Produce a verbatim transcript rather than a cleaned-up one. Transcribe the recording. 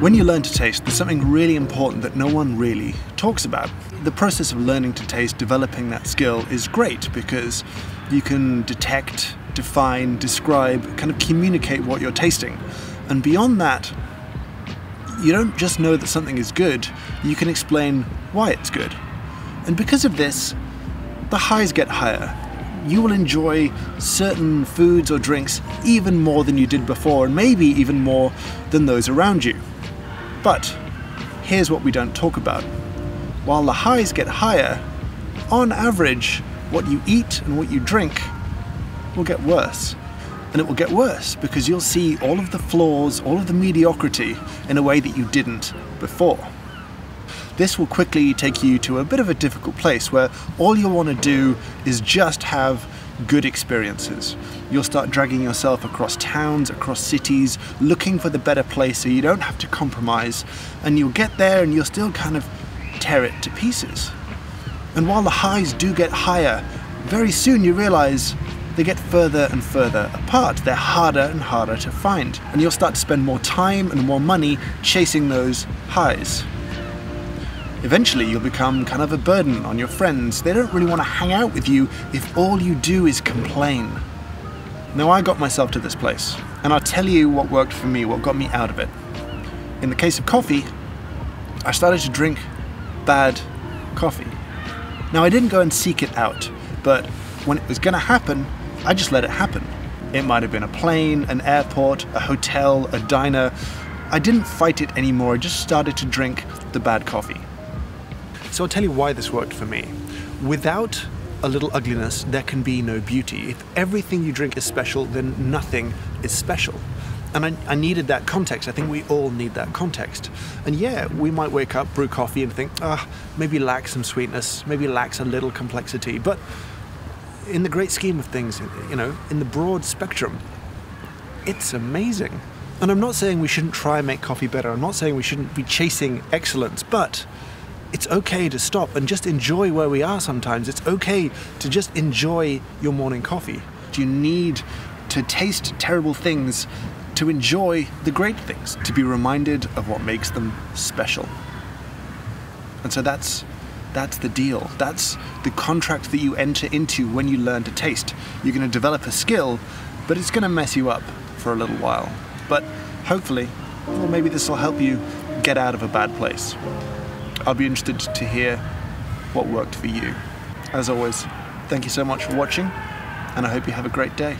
When you learn to taste, there's something really important that no one really talks about. The process of learning to taste, developing that skill, is great because you can detect, define, describe, kind of communicate what you're tasting. And beyond that, you don't just know that something is good, you can explain why it's good. And because of this, the highs get higher. You will enjoy certain foods or drinks even more than you did before, and maybe even more than those around you. But here's what we don't talk about. While the highs get higher, on average, what you eat and what you drink will get worse. And it will get worse because you'll see all of the flaws, all of the mediocrity in a way that you didn't before. This will quickly take you to a bit of a difficult place where all you want to do is just have good experiences. You'll start dragging yourself across towns, across cities, looking for the better place so you don't have to compromise, and you'll get there and you'll still kind of tear it to pieces. And while the highs do get higher, very soon you realize they get further and further apart. They're harder and harder to find, and you'll start to spend more time and more money chasing those highs. Eventually you'll become kind of a burden on your friends. They don't really want to hang out with you if all you do is complain. Now, I got myself to this place, and I'll tell you what worked for me, what got me out of it. In the case of coffee, I started to drink bad coffee. Now, I didn't go and seek it out, but when it was going to happen, I just let it happen. It might have been a plane, an airport, a hotel, a diner. I didn't fight it anymore, I just started to drink the bad coffee. So I'll tell you why this worked for me. Without a little ugliness, there can be no beauty. If everything you drink is special, then nothing is special. And I, I needed that context. I think we all need that context. And yeah, we might wake up, brew coffee and think, ah, oh, maybe lack some sweetness, maybe lacks a little complexity. But in the great scheme of things, you know, in the broad spectrum, it's amazing. And I'm not saying we shouldn't try and make coffee better. I'm not saying we shouldn't be chasing excellence, but it's okay to stop and just enjoy where we are sometimes. It's okay to just enjoy your morning coffee. You need to taste terrible things to enjoy the great things, to be reminded of what makes them special. And so that's, that's the deal. That's the contract that you enter into when you learn to taste. You're going to develop a skill, but it's going to mess you up for a little while. But hopefully, well, maybe this will help you get out of a bad place. I'll be interested to hear what worked for you. As always, thank you so much for watching, and I hope you have a great day.